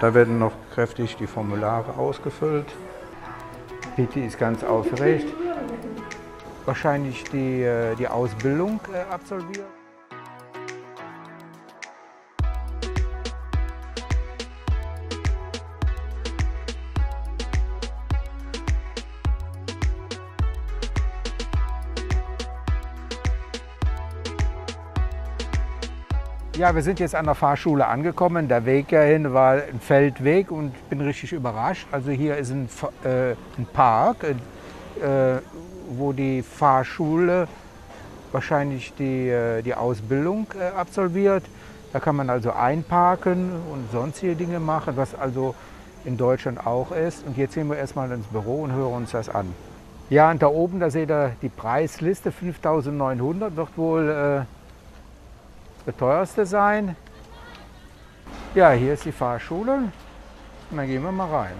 Da werden noch kräftig die Formulare ausgefüllt. Pitty ist ganz aufgeregt. Wahrscheinlich die Ausbildung absolviert. Ja, wir sind jetzt an der Fahrschule angekommen. Der Weg hierhin war ein Feldweg und ich bin richtig überrascht. Also hier ist ein Park, wo die Fahrschule wahrscheinlich die Ausbildung absolviert. Da kann man also einparken und sonstige Dinge machen, was also in Deutschland auch ist. Und jetzt gehen wir erstmal ins Büro und hören uns das an. Ja, und da oben, da seht ihr die Preisliste, 5.900 wird wohl das teuerste sein. Ja, hier ist die Fahrschule. Und dann gehen wir mal rein.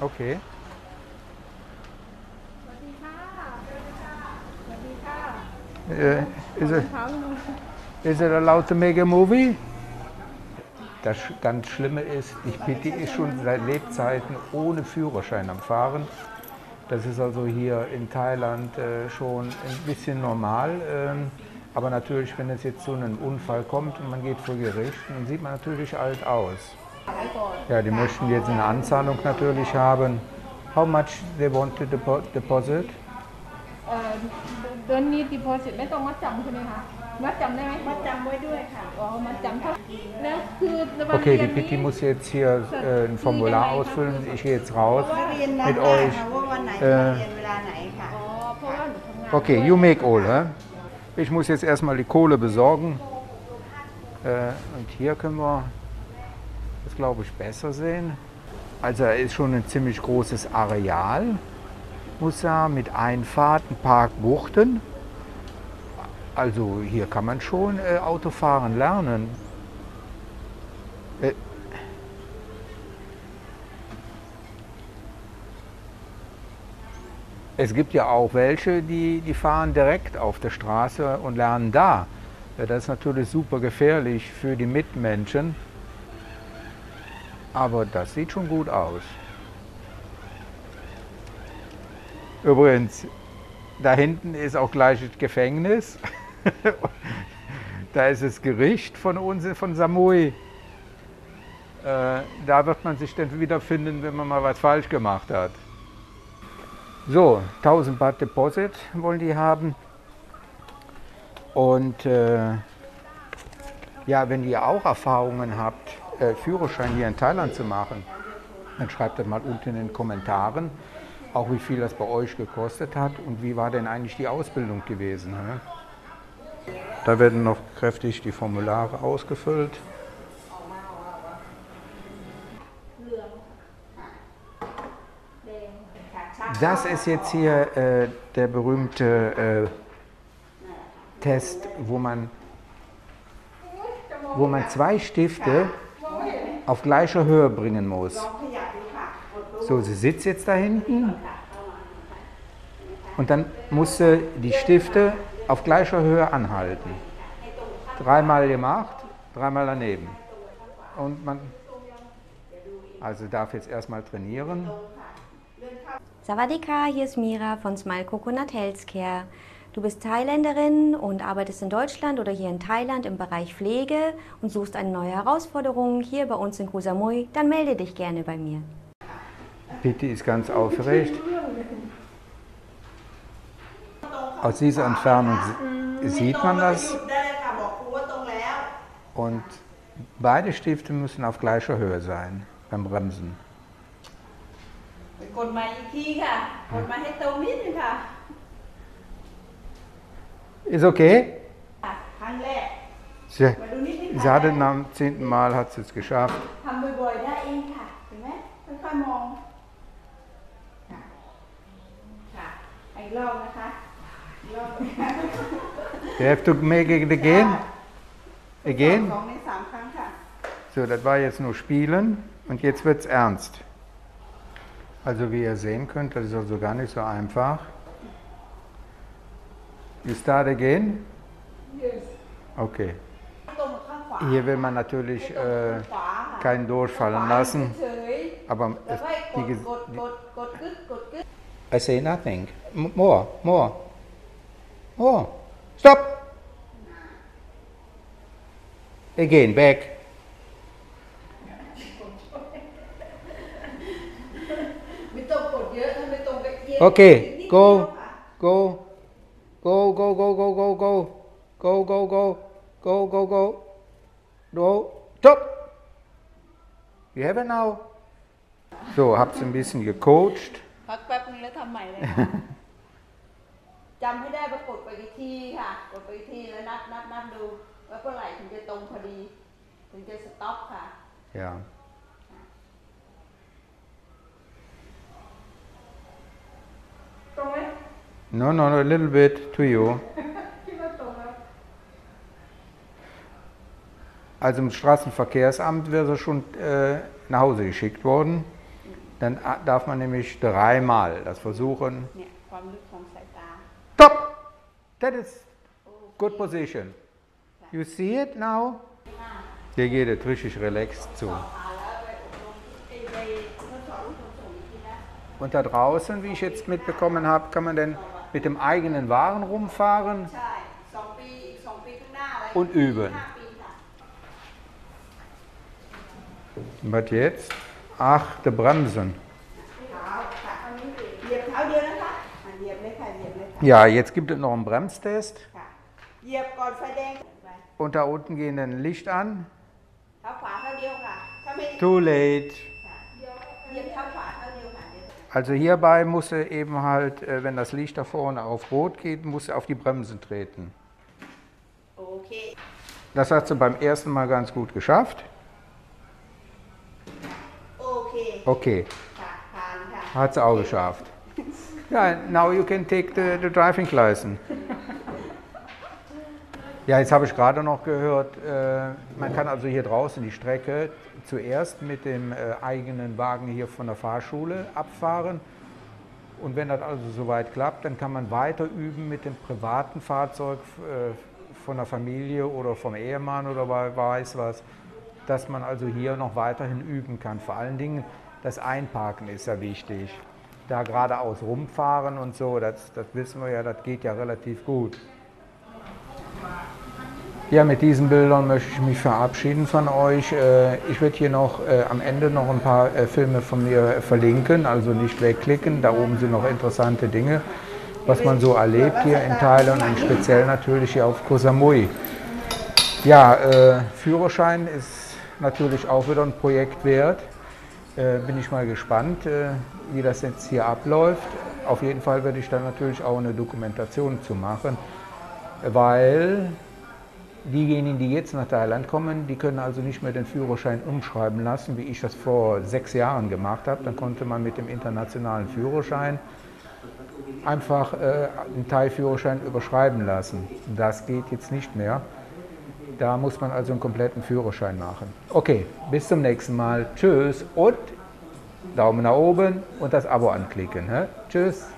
Okay. Is it allowed to make a movie? Das ganz Schlimme ist, Pitty ist schon seit Lebzeiten ohne Führerschein am Fahren. Das ist also hier in Thailand schon ein bisschen normal. Aber natürlich, wenn es jetzt zu einem Unfall kommt und man geht vor Gericht, dann sieht man natürlich alt aus. Ja, die möchten jetzt eine Anzahlung natürlich haben. How much they want to deposit? Don't need deposit. ไม่ต้องมัดจำใช่ไหมคะมัดจำได้ไหมมัดจำไว้ด้วยค่ะอ๋อมัดจำเท่าแล้วคือระหว่างเรียน Okay, die Pitty muss jetzt hier ein Formular ausfüllen. Ich gehe jetzt raus mit euch. Okay, you make all, huh? Ich muss jetzt erstmal die Kohle besorgen. Und hier können wir das, glaube ich, besser sehen. Also ist schon ein ziemlich großes Areal, muss sagen, mit Einfahrten, Parkbuchten. Also hier kann man schon Autofahren lernen. Es gibt ja auch welche, die fahren direkt auf der Straße und lernen da. Ja, das ist natürlich super gefährlich für die Mitmenschen. Aber das sieht schon gut aus. Übrigens, da hinten ist auch gleich das Gefängnis. Da ist das Gericht von uns, von Samui. Da wird man sich dann wiederfinden, wenn man mal was falsch gemacht hat. So, 1000 Baht Deposit wollen die haben. Und ja, wenn ihr auch Erfahrungen habt, Führerschein hier in Thailand zu machen, dann schreibt das mal unten in den Kommentaren, auch wie viel das bei euch gekostet hat und wie war denn eigentlich die Ausbildung gewesen. Ne? Da werden noch kräftig die Formulare ausgefüllt. Das ist jetzt hier der berühmte Test, wo man zwei Stifte auf gleicher Höhe bringen muss. So, sie sitzt jetzt da hinten und dann muss sie die Stifte auf gleicher Höhe anhalten. Dreimal gemacht, dreimal daneben. Und man also darf jetzt erstmal trainieren. Sawadika, hier ist Mira von Smile Coconut Healthcare. Du bist Thailänderin und arbeitest in Deutschland oder hier in Thailand im Bereich Pflege und suchst eine neue Herausforderung hier bei uns in Koh Samui, dann melde dich gerne bei mir. Pitty ist ganz aufgeregt. Aus dieser Entfernung sieht man das. Und beide Stifte müssen auf gleicher Höhe sein beim Bremsen. Ist okay? Sie hat es am 10. Mal hat sie es geschafft. You have to make it again? Again? So, das war jetzt nur Spielen und jetzt wird es ernst. Also wie ihr sehen könnt, das ist also gar nicht so einfach. You start again? Yes. Okay. Hier will man natürlich keinen durchfallen lassen. Aber I say nothing. More. Stop. Again, back. Okay, go. Stop. You have it now. So, hab's ein bisschen gecoacht. Ja. No, a little bit to you. Also im Straßenverkehrsamt wäre so schon nach Hause geschickt worden. Dann darf man nämlich dreimal das versuchen. Top! That is good position. You see it now? Hier geht es richtig relaxed zu. Und da draußen, wie ich jetzt mitbekommen habe, kann man dann mit dem eigenen Wagen rumfahren und üben. Was jetzt? Ach, die Bremsen. Ja, jetzt gibt es noch einen Bremstest. Und da unten gehen dann Licht an. Too late. Also hierbei muss er eben halt, wenn das Licht da vorne auf Rot geht, muss er auf die Bremsen treten. Okay. Das hast du beim ersten Mal ganz gut geschafft. Okay. Hat sie auch geschafft. Ja, now you can take the driving license. Ja, jetzt habe ich gerade noch gehört, man kann also hier draußen die Strecke zuerst mit dem eigenen Wagen hier von der Fahrschule abfahren. Und wenn das also soweit klappt, dann kann man weiter üben mit dem privaten Fahrzeug von der Familie oder vom Ehemann oder weiß was, dass man also hier noch weiterhin üben kann. Vor allen Dingen das Einparken ist ja wichtig. Da geradeaus rumfahren und so, das wissen wir ja, das geht ja relativ gut. Ja, mit diesen Bildern möchte ich mich verabschieden von euch. Ich werde hier noch am Ende noch ein paar Filme von mir verlinken, also nicht wegklicken. Da oben sind noch interessante Dinge, was man so erlebt hier in Thailand und speziell natürlich hier auf Koh Samui. Ja, Führerschein ist natürlich auch wieder ein Projekt wert. Bin ich mal gespannt, wie das jetzt hier abläuft. Auf jeden Fall werde ich dann natürlich auch eine Dokumentation zu machen, weil diejenigen, die jetzt nach Thailand kommen, die können also nicht mehr den Führerschein umschreiben lassen, wie ich das vor 6 Jahren gemacht habe. Dann konnte man mit dem internationalen Führerschein einfach einen Thai-Führerschein überschreiben lassen. Das geht jetzt nicht mehr. Da muss man also einen kompletten Führerschein machen. Okay, bis zum nächsten Mal. Tschüss und Daumen nach oben und das Abo anklicken. Tschüss.